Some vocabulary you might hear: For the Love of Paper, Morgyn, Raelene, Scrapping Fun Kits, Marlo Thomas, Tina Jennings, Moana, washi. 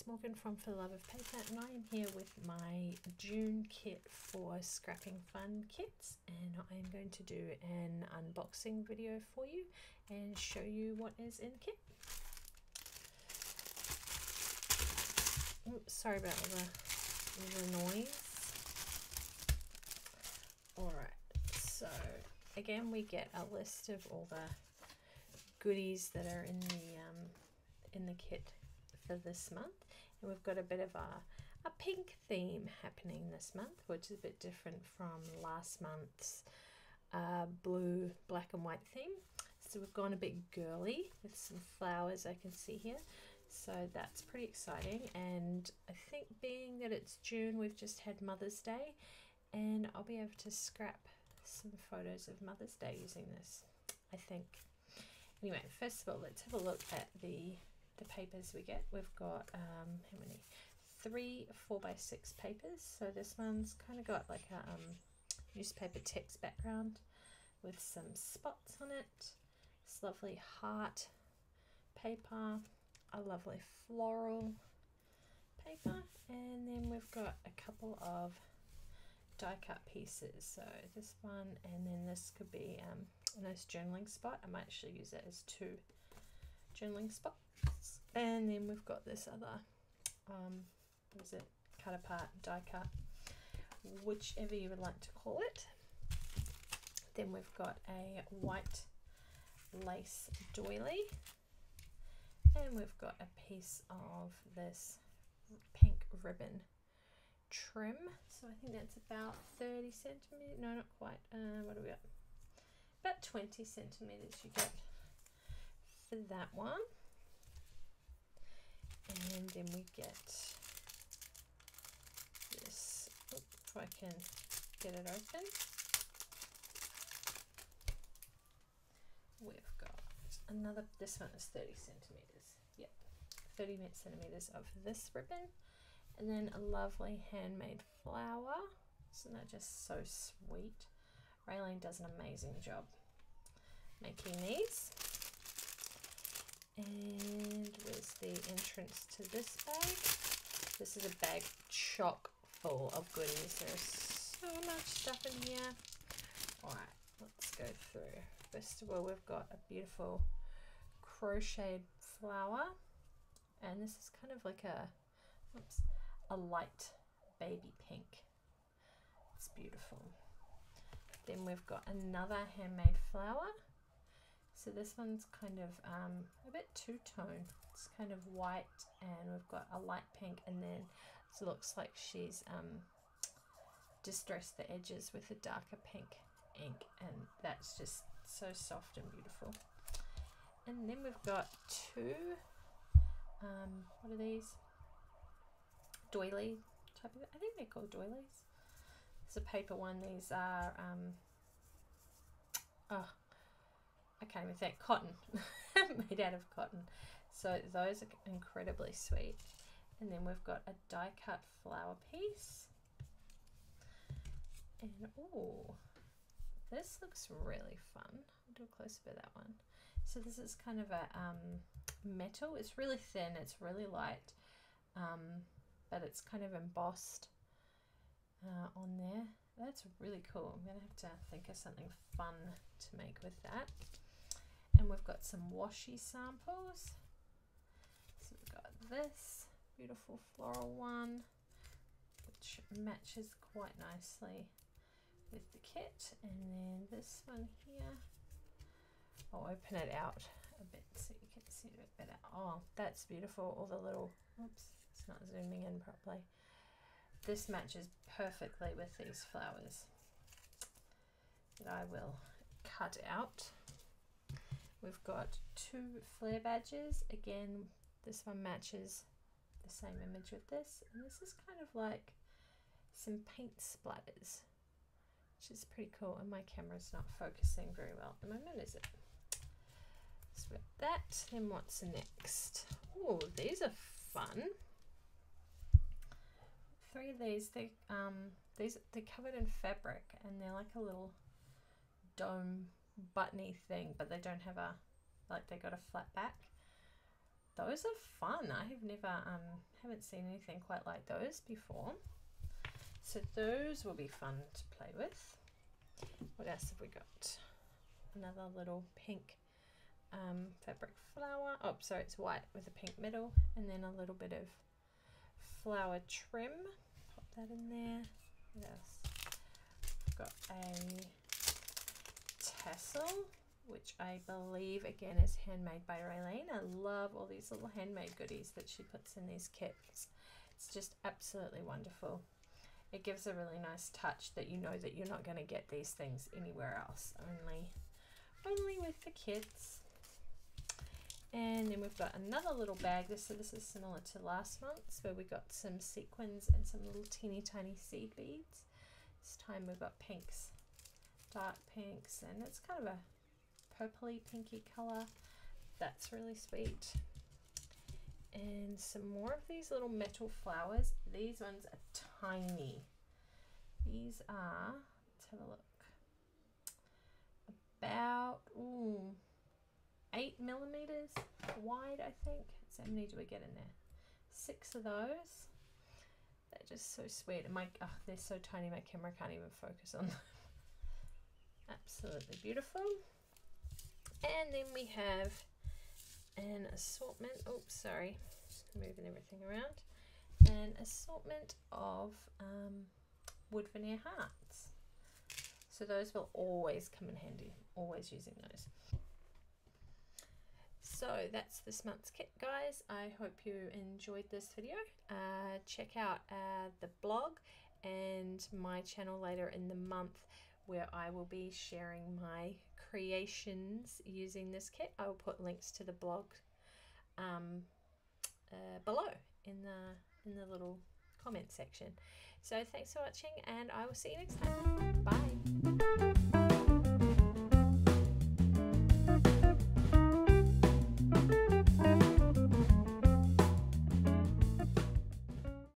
it's Morgan from For the Love of Paper, and I am here with my June kit for Scrapping Fun Kits, and I am going to do an unboxing video for you and show you what is in the kit. Oops, sorry about the noise. Alright, so again we get a list of all the goodies that are in the kit for this month, and we've got a bit of a pink theme happening this month, which is a bit different from last month's blue, black and white theme. So we've gone a bit girly with some flowers I can see here, so that's pretty exciting. And I think being that it's June, we've just had Mother's Day, and I'll be able to scrap some photos of Mother's Day using this, I think. Anyway, first of all, let's have a look at the papers we get. We've got how many? 3 4x6 papers. So this one's kind of got like a newspaper text background with some spots on it. This lovely heart paper, a lovely floral paper, and then we've got a couple of die cut pieces. So this one, and then this could be a nice journaling spot. I might actually use it as 2 journaling spots. And then we've got this other what is it, cut apart, die cut, whichever you would like to call it. Then we've got a white lace doily, and we've got a piece of this pink ribbon trim. So I think that's about 30 centimeters, no, not quite, what do we got, about 20 centimeters you get for that one. And then we get this, oops, if I can get it open, we've got another, this one is 30 centimeters, yep, 30 centimeters of this ribbon, and then a lovely handmade flower. Isn't that just so sweet? Raelene does an amazing job making these. And where's the entrance to this bag? This is a bag chock full of goodies. There's so much stuff in here. All right, let's go through. First of all, we've got a beautiful crocheted flower, and this is kind of like a, oops, a light baby pink. It's beautiful. Then we've got another handmade flower. So this one's kind of a bit two-tone. It's kind of white, and we've got a light pink, and then it looks like she's distressed the edges with a darker pink ink, and that's just so soft and beautiful. And then we've got 2, what are these? Doily type of, I think they're called doilies. It's a paper one. These are oh, I can't even think, cotton made out of cotton. So those are incredibly sweet. And then we've got a die cut flower piece, and oh, this looks really fun. I'll do a close up of that one. So this is kind of a metal. It's really thin, it's really light, but it's kind of embossed on there. That's really cool. I'm gonna have to think of something fun to make with that. And we've got some washi samples. So we've got this beautiful floral one, which matches quite nicely with the kit. And then this one here, I'll open it out a bit so you can see it a bit better. Oh, that's beautiful. All the little, oops, it's not zooming in properly. This matches perfectly with these flowers that I will cut out. We've got 2 flare badges. Again, this one matches the same image with this. And this is kind of like some paint splatters, which is pretty cool. And my camera's not focusing very well at the moment, is it? So with that, then what's next? Oh, these are fun. 3 of these, they're covered in fabric, and they're like a little dome buttony thing, but they don't have a, like, they got a flat back. Those are fun. I have never, haven't seen anything quite like those before. So those will be fun to play with. What else have we got? Another little pink fabric flower. Oh, sorry, it's white with a pink middle, and then a little bit of flower trim. Pop that in there. What else? I've got a tassel, which I believe again is handmade by Raelene. I love all these little handmade goodies that she puts in these kits. It's just absolutely wonderful. It gives a really nice touch that you know that you're not going to get these things anywhere else, only with the kids. And then we've got another little bag. This is similar to last month's, where we got some sequins and some little teeny tiny seed beads. This time we've got pinks, dark pinks, and it's kind of a purpley pinky color. That's really sweet. And some more of these little metal flowers. These ones are tiny. These are, let's have a look, about 8 millimeters wide, I think. So how many do we get in there? 6 of those. They're just so sweet. And oh, they're so tiny my camera can't even focus on them. Absolutely beautiful. And then we have an assortment, oops, sorry, moving everything around, an assortment of wood veneer hearts. So those will always come in handy, always using those. So that's this month's kit, guys. I hope you enjoyed this video. Check out the blog and my channel later in the month, where I will be sharing my creations using this kit. I will put links to the blog below in the little comment section. So thanks for watching, and I will see you next time. Bye.